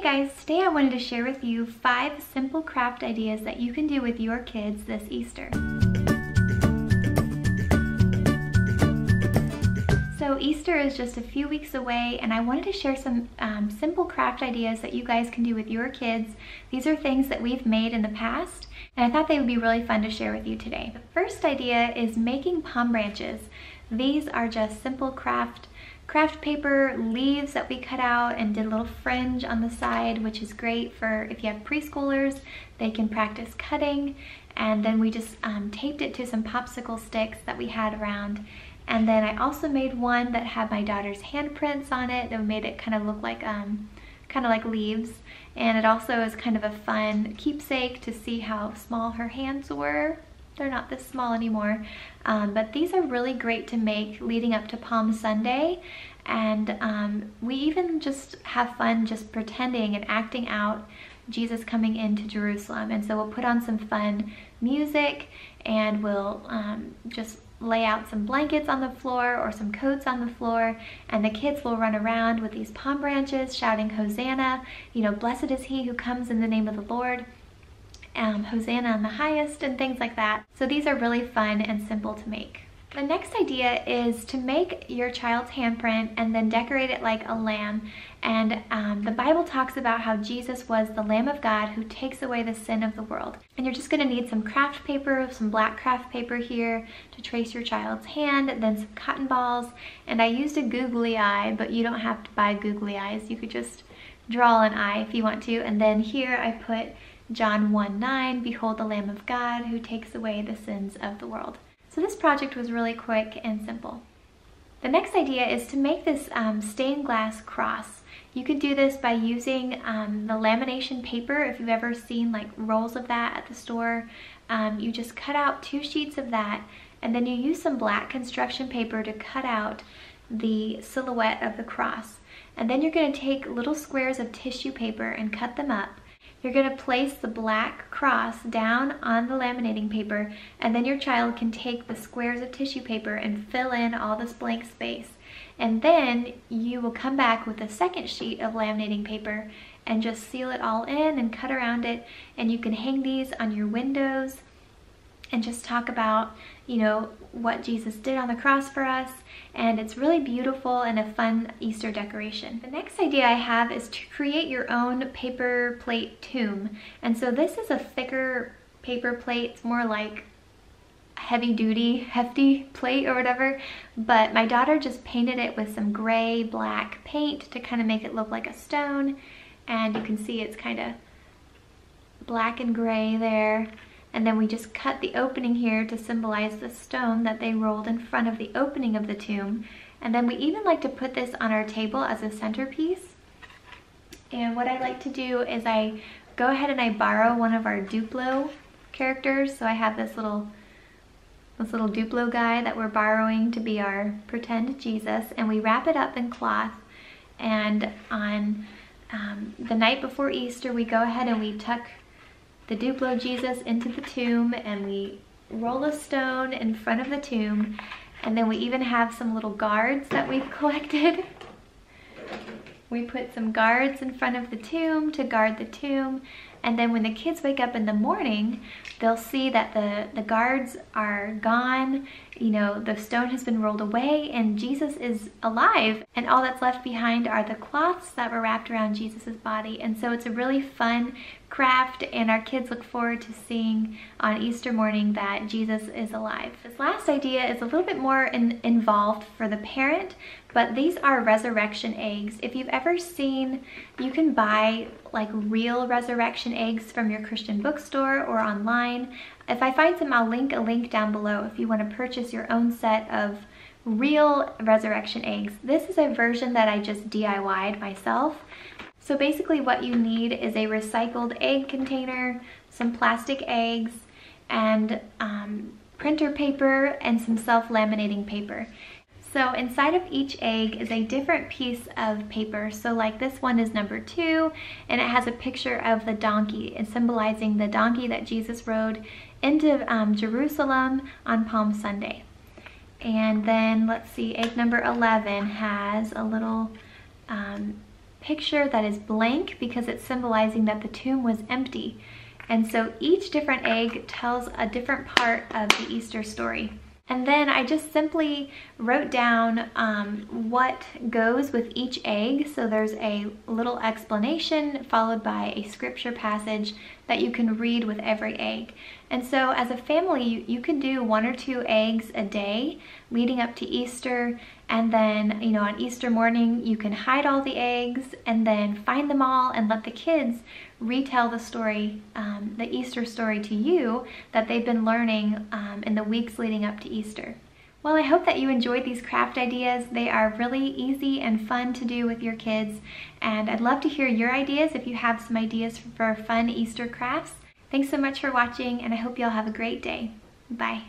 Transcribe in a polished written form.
Hey guys, today I wanted to share with you 5 simple craft ideas that you can do with your kids this Easter. So Easter is just a few weeks away and I wanted to share some simple craft ideas that you guys can do with your kids. These are things that we've made in the past and I thought they would be really fun to share with you today. The first idea is making palm branches. These are just simple craft paper leaves that we cut out and did a little fringe on the side, which is great for if you have preschoolers, they can practice cutting. And then we just taped it to some popsicle sticks that we had around. And then I also made one that had my daughter's handprints on it that made it kind of look like leaves. And it also is kind of a fun keepsake to see how small her hands were. They're not this small anymore, but these are really great to make leading up to Palm Sunday, and we even just have fun just pretending and acting out Jesus coming into Jerusalem. And so we'll put on some fun music and we'll just lay out some blankets on the floor or some coats on the floor, and the kids will run around with these palm branches shouting Hosanna, you know, blessed is he who comes in the name of the Lord. Hosanna on the highest, and things like that. So these are really fun and simple to make. The next idea is to make your child's handprint and then decorate it like a lamb. And the Bible talks about how Jesus was the Lamb of God who takes away the sin of the world. And you're just going to need some craft paper, some black craft paper here to trace your child's hand, and then some cotton balls. And I used a googly eye, but you don't have to buy googly eyes. You could just draw an eye if you want to. And then here I put John 1:9, behold the Lamb of God who takes away the sins of the world. So this project was really quick and simple. The next idea is to make this stained glass cross. You could do this by using the lamination paper. If you've ever seen like rolls of that at the store, you just cut out 2 sheets of that, and then you use some black construction paper to cut out the silhouette of the cross. And then you're going to take little squares of tissue paper and cut them up. You're going to place the black cross down on the laminating paper, and then your child can take the squares of tissue paper and fill in all this blank space. And then you will come back with a second sheet of laminating paper and just seal it all in and cut around it. And you can hang these on your windows and just talk about, you know, what Jesus did on the cross for us. And it's really beautiful and a fun Easter decoration. The next idea I have is to create your own paper plate tomb. And so this is a thicker paper plate. It's more like heavy duty, hefty plate or whatever. But my daughter just painted it with some gray, black paint to kind of make it look like a stone. And you can see it's kind of black and gray there. And then we just cut the opening here to symbolize the stone that they rolled in front of the opening of the tomb. And then we even like to put this on our table as a centerpiece. And what I like to do is I go ahead and I borrow one of our Duplo characters. So I have this little Duplo guy that we're borrowing to be our pretend Jesus. And we wrap it up in cloth, and on the night before Easter we go ahead and we tuck the Duplo Jesus into the tomb, and we roll a stone in front of the tomb. And then we even have some little guards that we've collected. We put some guards in front of the tomb to guard the tomb. And then when the kids wake up in the morning, they'll see that the guards are gone, you know, the stone has been rolled away and Jesus is alive. And all that's left behind are the cloths that were wrapped around Jesus's body. And so it's a really fun craft, and our kids look forward to seeing on Easter morning that Jesus is alive. This last idea is a little bit more involved for the parent, but these are resurrection eggs. If you've ever seen, you can buy like real resurrection eggs from your Christian bookstore or online. If I find some, I'll link a link down below if you want to purchase your own set of real resurrection eggs. This is a version that I just DIY'd myself. So basically what you need is a recycled egg container, some plastic eggs, and printer paper, and some self-laminating paper. So inside of each egg is a different piece of paper. So like this one is number 2, and it has a picture of the donkey, and symbolizing the donkey that Jesus rode into Jerusalem on Palm Sunday. And then let's see, egg number 11 has a little picture that is blank because it's symbolizing that the tomb was empty. And so each different egg tells a different part of the Easter story. And then I just simply wrote down what goes with each egg. So there's a little explanation followed by a scripture passage that you can read with every egg. And so as a family, you can do 1 or 2 eggs a day leading up to Easter. And then, you know, on Easter morning, you can hide all the eggs and then find them all and let the kids retell the story, the Easter story to you that they've been learning in the weeks leading up to Easter. Well, I hope that you enjoyed these craft ideas. They are really easy and fun to do with your kids, and I'd love to hear your ideas if you have some ideas for fun Easter crafts. Thanks so much for watching, and I hope you all have a great day. Bye.